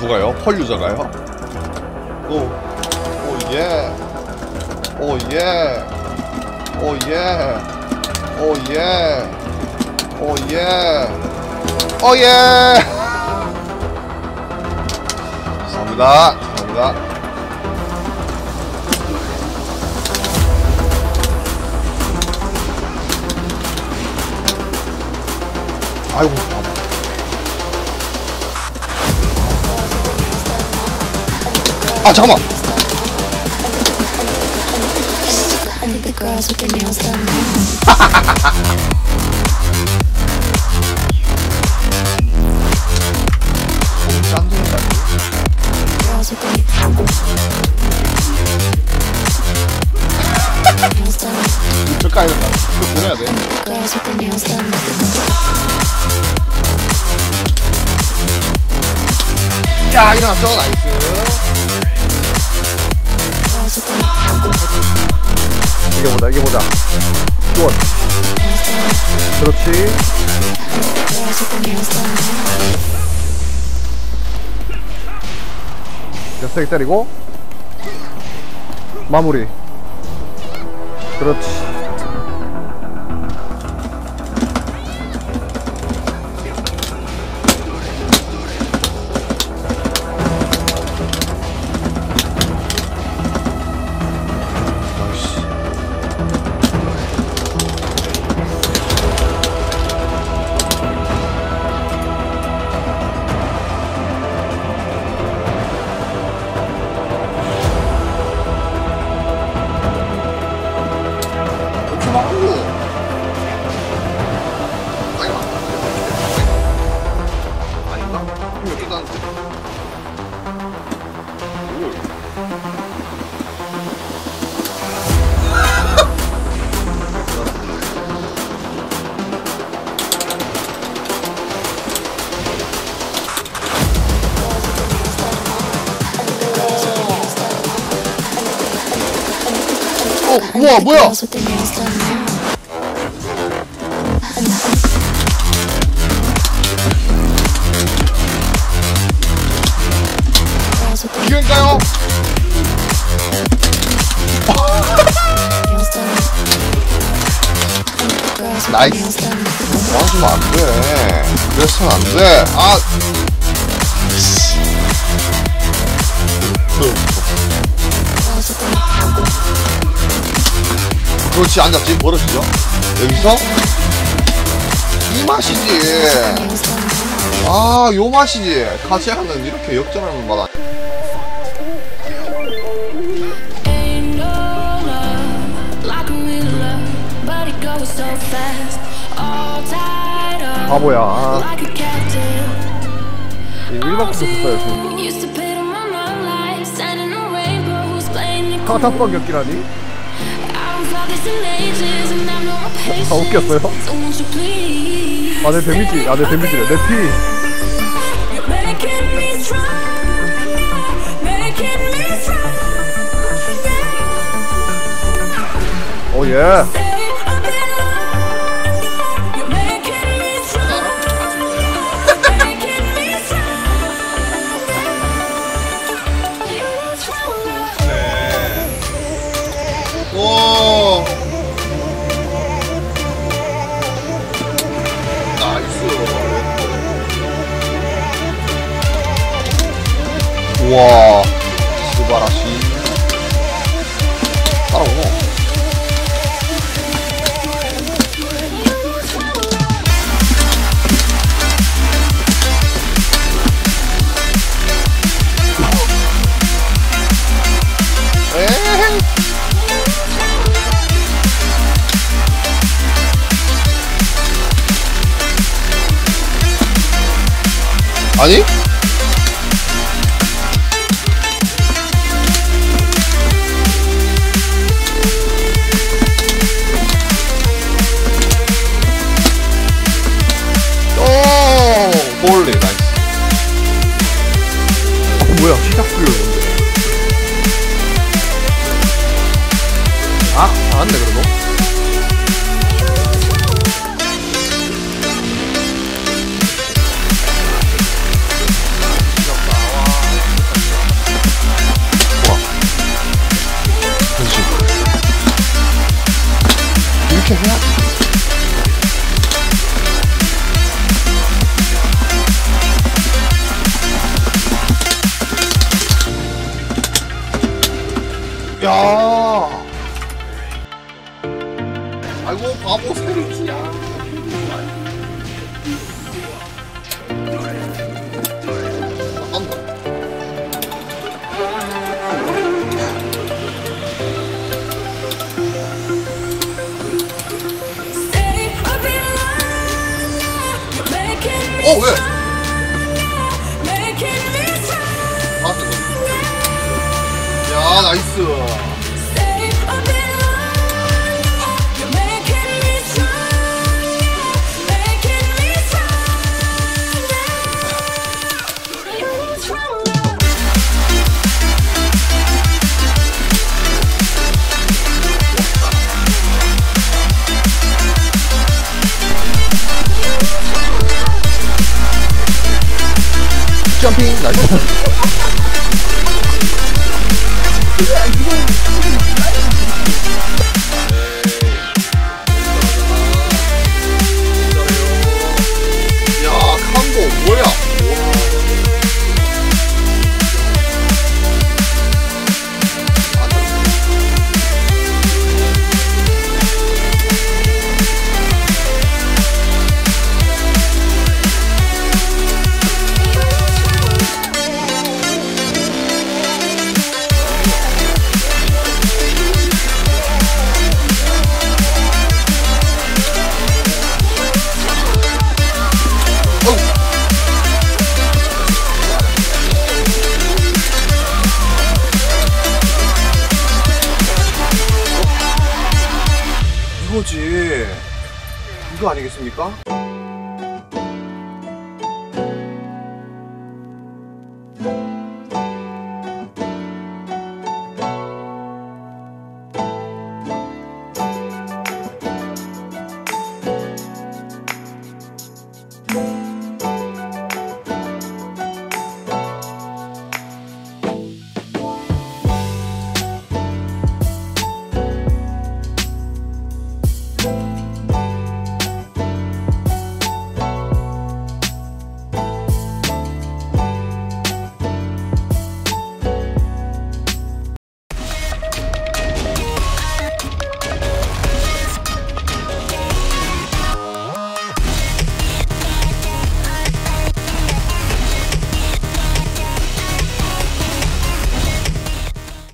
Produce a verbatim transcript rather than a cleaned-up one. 누가요? 펄 유저가요? 오, 오 예, 오 예, 오 예, 오 예, 오 예, 오 예. 감사합니다, 감사합니다. 아이고. 아 잠깐만. 헷갈려. 이거 보내야 돼. 야 일어났어. 나이스. 이게 보자, 이게 보자. 원. 그렇지. 몇 세기 때리고. 마무리. 그렇지. 우와 뭐야? 이건가요? 나이스. 맞으면 안 돼. 그래서는 안 돼. 아. 그렇지, 안 잡지? 버릇이죠? 여기서? 이 맛이지. 아, 요 맛이지. 같이 하면 이렇게 역전하는 맛 아니야. 바보야. 일박스 썼어요, 지금. 카타빵 격기라니? 다 웃겼어요? 아, 내 데미지, 아, 내 데미지래, 내 피. 오, 예. 와, 스바라시. 따라오고. 에헤이. 아니? 오! 원래 나이스. 어, 뭐야 시작 불려. 아, 잘한데 그래도. 와. 변신. 이렇게 해야 돼. 야. 아이고 바보 세르지야. 어 왜? 야 나이스. 점핑 나이스. 야 칸고 뭐야? 이거지. 이거 아니겠습니까?